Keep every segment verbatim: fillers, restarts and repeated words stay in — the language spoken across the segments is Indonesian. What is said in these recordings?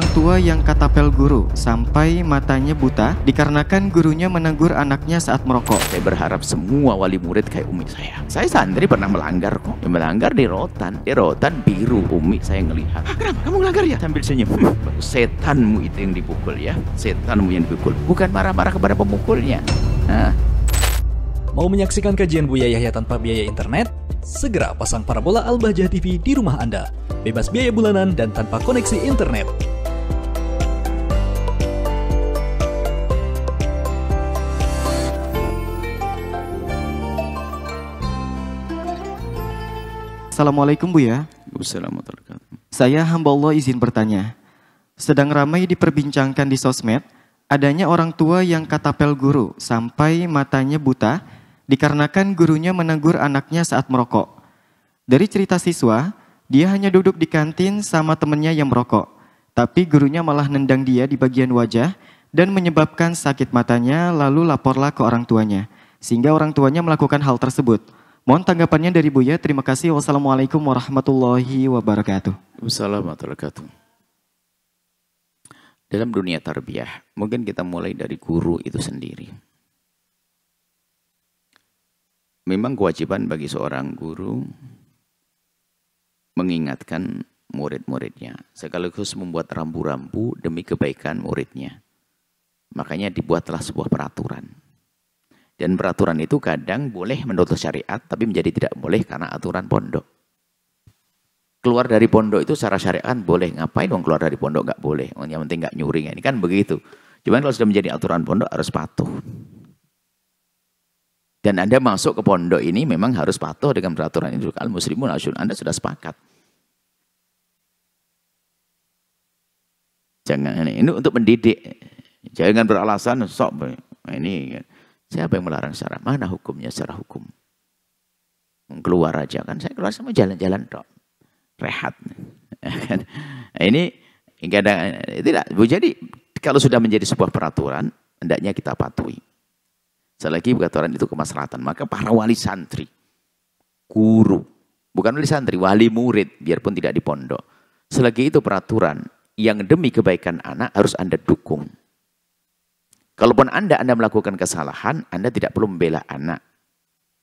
Orang tua yang katapel guru sampai matanya buta dikarenakan gurunya menegur anaknya saat merokok. Saya berharap semua wali murid kayak umi saya. Saya santri pernah melanggar kok. Yang melanggar di rotan, di rotan biru. Umi saya ngelihat. Ah, kenapa kamu melanggar ya? Sambil senyum. Setanmu itu yang dipukul ya. Setanmu yang dipukul. Bukan marah-marah kepada pemukulnya. Nah. Mau menyaksikan kajian Buya Yahya tanpa biaya internet? Segera pasang parabola Al-Bahjah T V di rumah Anda. Bebas biaya bulanan dan tanpa koneksi internet. Assalamualaikum Buya. Assalamualaikum. Saya hamba Allah izin bertanya. Sedang ramai diperbincangkan di sosmed, adanya orang tua yang katapel guru sampai matanya buta dikarenakan gurunya menegur anaknya saat merokok. Dari cerita siswa, dia hanya duduk di kantin sama temannya yang merokok. Tapi gurunya malah nendang dia di bagian wajah dan menyebabkan sakit matanya, lalu laporlah ke orang tuanya. Sehingga orang tuanya melakukan hal tersebut. Mohon tanggapannya dari Buya, terima kasih. Wassalamualaikum warahmatullahi wabarakatuh. Wassalamualaikum warahmatullahi wabarakatuh. Dalam dunia tarbiyah, mungkin kita mulai dari guru itu sendiri. Memang kewajiban bagi seorang guru mengingatkan murid-muridnya, sekaligus membuat rambu-rambu demi kebaikan muridnya. Makanya dibuatlah sebuah peraturan. Dan peraturan itu kadang boleh menurut syariat, tapi menjadi tidak boleh karena aturan pondok. Keluar dari pondok itu secara syariat boleh. Ngapain dong keluar dari pondok? Nggak boleh. Yang penting nggak nyuri. Ini kan begitu. Cuman kalau sudah menjadi aturan pondok harus patuh. Dan Anda masuk ke pondok ini memang harus patuh dengan peraturan itu. Al-Muslimun Al-Syun. Anda sudah sepakat. Jangan ini untuk mendidik. Jangan beralasan sok ini. Siapa yang melarang secara? Mana hukumnya secara hukum? Keluar aja kan. Saya keluar sama jalan-jalan dong. Rehat. Nah, ini kadang tidak. Jadi kalau sudah menjadi sebuah peraturan, hendaknya kita patuhi. Selagi peraturan itu kemaslahatan, maka para wali santri, guru, bukan wali santri, wali murid, biarpun tidak di pondok. Selagi itu peraturan yang demi kebaikan anak harus Anda dukung. Kalaupun anda anda melakukan kesalahan, Anda tidak perlu membela anak.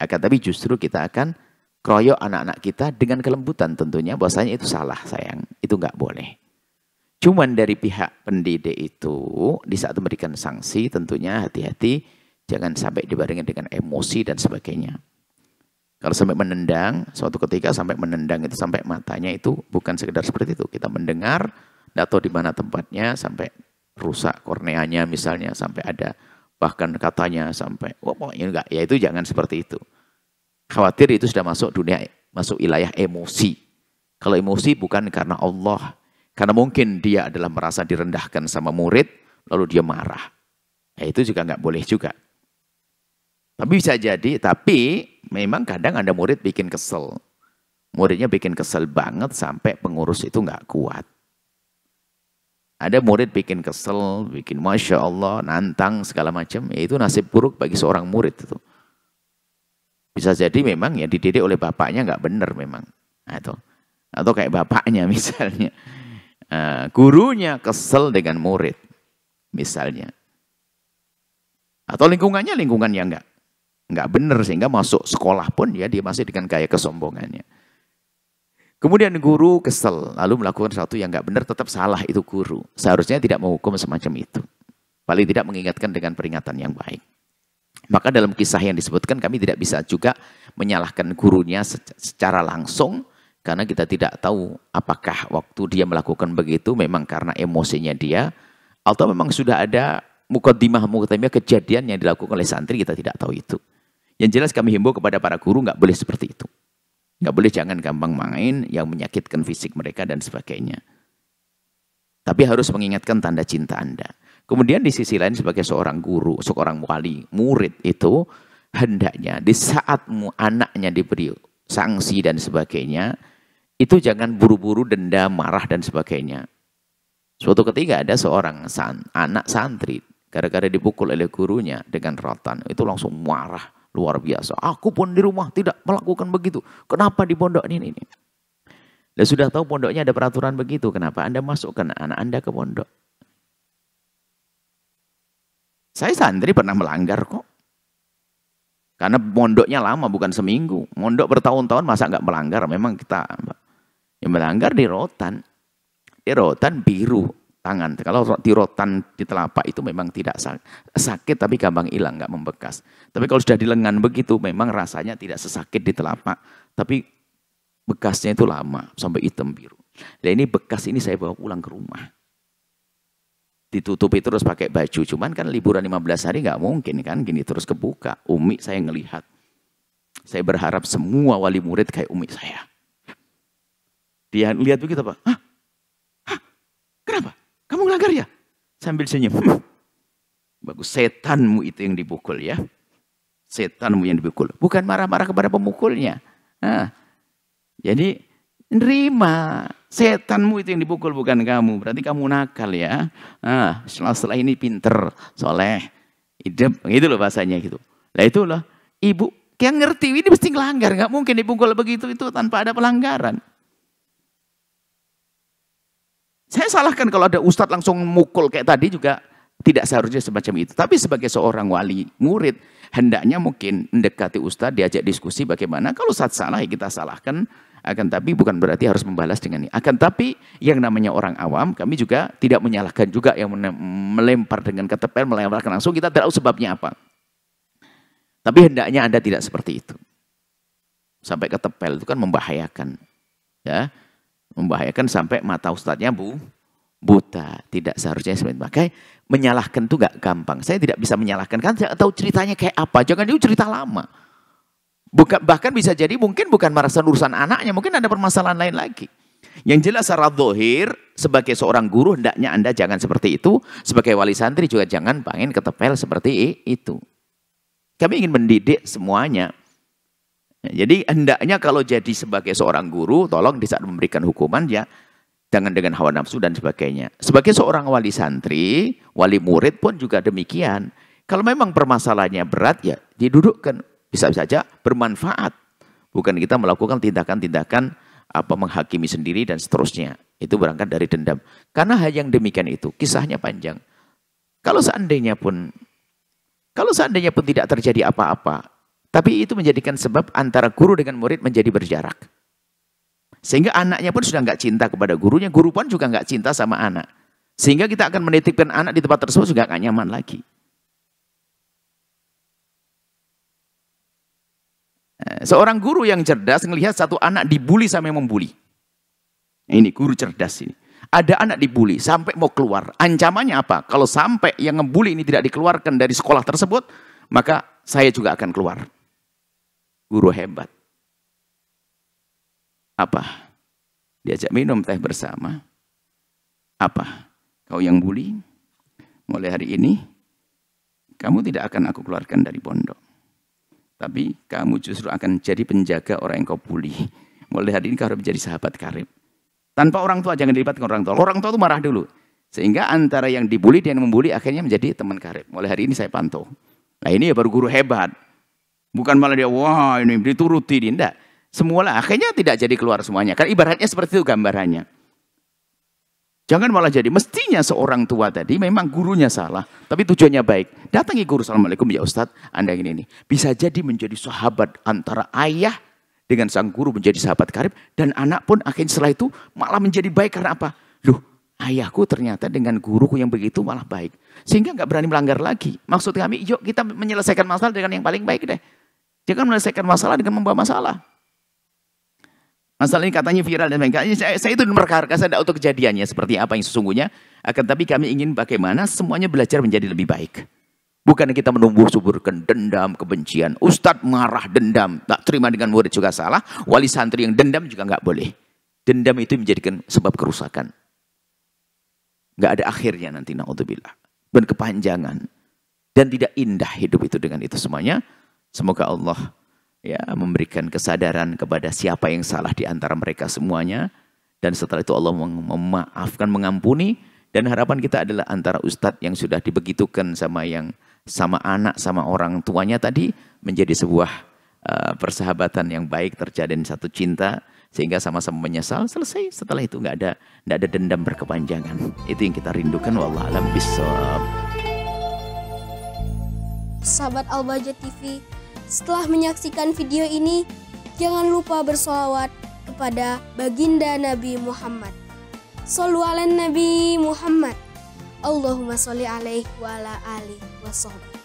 Akan tapi justru kita akan kroyok anak-anak kita dengan kelembutan tentunya. Bahwasanya itu salah sayang, itu nggak boleh. Cuman dari pihak pendidik itu di saat memberikan sanksi tentunya hati-hati, jangan sampai dibarengi dengan emosi dan sebagainya. Kalau sampai menendang, suatu ketika sampai menendang itu sampai matanya itu bukan sekedar seperti itu. Kita mendengar atau di mana tempatnya sampai rusak korneanya misalnya, sampai ada bahkan katanya sampai wah oh, pokoknya enggak, ya itu jangan seperti itu. Khawatir itu sudah masuk dunia, masuk wilayah emosi. Kalau emosi bukan karena Allah, karena mungkin dia adalah merasa direndahkan sama murid lalu dia marah, ya itu juga nggak boleh juga. Tapi bisa jadi, tapi memang kadang ada murid bikin kesel, muridnya bikin kesel banget sampai pengurus itu nggak kuat. Ada murid bikin kesel, bikin Masya Allah, nantang, segala macam. Ya itu nasib buruk bagi seorang murid. Itu. Bisa jadi memang ya dididik oleh bapaknya nggak benar memang. Atau, atau kayak bapaknya misalnya. Uh, gurunya kesel dengan murid misalnya. Atau lingkungannya lingkungan yang nggak nggak benar. Sehingga masuk sekolah pun ya dia masih dengan gaya kesombongannya. Kemudian guru kesel, lalu melakukan sesuatu yang nggak benar, tetap salah itu guru. Seharusnya tidak menghukum semacam itu. Paling tidak mengingatkan dengan peringatan yang baik. Maka dalam kisah yang disebutkan, kami tidak bisa juga menyalahkan gurunya secara langsung, karena kita tidak tahu apakah waktu dia melakukan begitu memang karena emosinya dia, atau memang sudah ada mukaddimah-mukaddimah kejadian yang dilakukan oleh santri, kita tidak tahu itu. Yang jelas kami himbau kepada para guru nggak boleh seperti itu. Nggak boleh, jangan gampang main yang menyakitkan fisik mereka dan sebagainya. Tapi harus mengingatkan tanda cinta Anda. Kemudian di sisi lain sebagai seorang guru, seorang wali murid itu hendaknya di saat anaknya diberi sanksi dan sebagainya, itu jangan buru-buru denda, marah dan sebagainya. Suatu ketika ada seorang san, anak santri gara-gara dipukul oleh gurunya dengan rotan, itu langsung marah. Luar biasa. Aku pun di rumah tidak melakukan begitu. Kenapa di pondok ini? Lah sudah tahu pondoknya ada peraturan begitu, kenapa Anda masukkan anak Anda ke pondok? Saya santri pernah melanggar kok. Karena mondoknya lama, bukan seminggu. Mondok bertahun-tahun, masa nggak melanggar? Memang kita yang melanggar di rotan. Di rotan biru tangan. Kalau di rotan di telapak itu memang tidak sakit, tapi gampang hilang, nggak membekas. Tapi kalau sudah di lengan begitu, memang rasanya tidak sesakit di telapak. Tapi bekasnya itu lama, sampai hitam biru. Nah ini bekas ini saya bawa pulang ke rumah. Ditutupi terus pakai baju. Cuman kan liburan lima belas hari nggak mungkin kan gini terus kebuka. Umi saya ngelihat. Saya berharap semua wali murid kayak umi saya. Dia lihat begitu Pak. Hah? Hah? Kenapa? Kamu ngelanggar ya? Sambil senyum. Hm. Bagus, setanmu itu yang dipukul ya. Setanmu yang dipukul. Bukan marah-marah kepada pemukulnya. Nah, jadi nerima, setanmu itu yang dipukul bukan kamu. Berarti kamu nakal ya. Nah, setelah, setelah ini pinter, soleh, hidup, gitu loh bahasanya gitu. Nah itu loh, ibu yang ngerti ini mesti ngelanggar, nggak mungkin dipukul begitu itu tanpa ada pelanggaran. Saya salahkan kalau ada ustadz langsung mukul kayak tadi juga tidak seharusnya semacam itu. Tapi sebagai seorang wali murid, hendaknya mungkin mendekati ustadz, diajak diskusi bagaimana. Kalau saat salah ya kita salahkan, akan tapi bukan berarti harus membalas dengan ini. Akan tapi yang namanya orang awam, kami juga tidak menyalahkan juga yang melempar dengan ketepel, melemparkan langsung, kita tahu sebabnya apa. Tapi hendaknya Anda tidak seperti itu. Sampai ketepel itu kan membahayakan. Ya, membahayakan sampai mata ustadznya bu, buta. Tidak seharusnya seperti itu. Makanya menyalahkan itu gak gampang. Saya tidak bisa menyalahkan, kan saya tahu ceritanya kayak apa. Jangan itu cerita lama. Bukan, bahkan bisa jadi mungkin bukan merasa urusan anaknya. Mungkin ada permasalahan lain lagi. Yang jelas secara zahir, sebagai seorang guru hendaknya Anda jangan seperti itu. Sebagai wali santri juga jangan pengen ketepel seperti itu. Kami ingin mendidik semuanya. Jadi hendaknya kalau jadi sebagai seorang guru, tolong di saat memberikan hukuman ya. Jangan dengan hawa nafsu dan sebagainya. Sebagai seorang wali santri, wali murid pun juga demikian. Kalau memang permasalahannya berat ya didudukkan. Bisa saja bermanfaat. Bukan kita melakukan tindakan-tindakan apa menghakimi sendiri dan seterusnya. Itu berangkat dari dendam. Karena hal yang demikian itu kisahnya panjang. Kalau seandainya pun, kalau seandainya pun tidak terjadi apa-apa, tapi itu menjadikan sebab antara guru dengan murid menjadi berjarak. Sehingga anaknya pun sudah nggak cinta kepada gurunya, guru pun juga nggak cinta sama anak. Sehingga kita akan menitipkan anak di tempat tersebut juga nggak nyaman lagi. Seorang guru yang cerdas melihat satu anak dibully sampai membuli. Ini guru cerdas ini. Ada anak dibully sampai mau keluar. Ancamannya apa? Kalau sampai yang ngebully ini tidak dikeluarkan dari sekolah tersebut, maka saya juga akan keluar. Guru hebat. Apa? Diajak minum teh bersama. Apa? Kau yang bully, mulai hari ini kamu tidak akan aku keluarkan dari pondok. Tapi kamu justru akan jadi penjaga orang yang kau bully. Mulai hari ini kau harus menjadi sahabat karib. Tanpa orang tua, jangan dilibatkan orang tua. Orang tua itu marah dulu. Sehingga antara yang dibully dan yang membully akhirnya menjadi teman karib. Mulai hari ini saya pantau. Nah ini ya baru guru hebat. Bukan malah dia, wah ini dituruti. Tidak. Semualah akhirnya tidak jadi keluar semuanya. Karena ibaratnya seperti itu gambarannya. Jangan malah jadi. Mestinya seorang tua tadi memang gurunya salah. Tapi tujuannya baik. Datangi guru. Assalamualaikum ya Ustadz. Anda ini ini. Bisa jadi menjadi sahabat antara ayah dengan sang guru menjadi sahabat karib. Dan anak pun akhirnya setelah itu malah menjadi baik. Karena apa? Loh ayahku ternyata dengan guruku yang begitu malah baik. Sehingga nggak berani melanggar lagi. Maksud kami yuk kita menyelesaikan masalah dengan yang paling baik deh. Jangan menyelesaikan masalah dengan membawa masalah. Masalah ini katanya viral dan sebagainya. Saya, saya itu merekarkan, saya tidak tahu kejadiannya seperti apa yang sesungguhnya. Akan tapi kami ingin bagaimana semuanya belajar menjadi lebih baik. Bukan kita menumbuh suburkan dendam, kebencian. Ustadz marah dendam, tak terima dengan murid juga salah. Wali santri yang dendam juga nggak boleh. Dendam itu menjadikan sebab kerusakan. Nggak ada akhirnya nanti na'udzubillah. Berkepanjangan. Dan tidak indah hidup itu dengan itu semuanya. Semoga Allah ya, memberikan kesadaran kepada siapa yang salah di antara mereka semuanya. Dan setelah itu Allah memaafkan, mengampuni. Dan harapan kita adalah antara ustadz yang sudah dibegitukan sama yang sama anak, sama orang tuanya tadi. Menjadi sebuah uh, persahabatan yang baik, terjadi satu cinta. sehingga sama-sama menyesal, selesai. Setelah itu nggak ada nggak ada dendam berkepanjangan. Itu yang kita rindukan, wallahu a'lam bishawab. Sahabat Al-Bahjah T V, setelah menyaksikan video ini, jangan lupa bersolawat kepada baginda Nabi Muhammad. Shollu 'alan Nabi Muhammad. Allahumma sholli 'alaihi wa ala alihi wa sahbihi.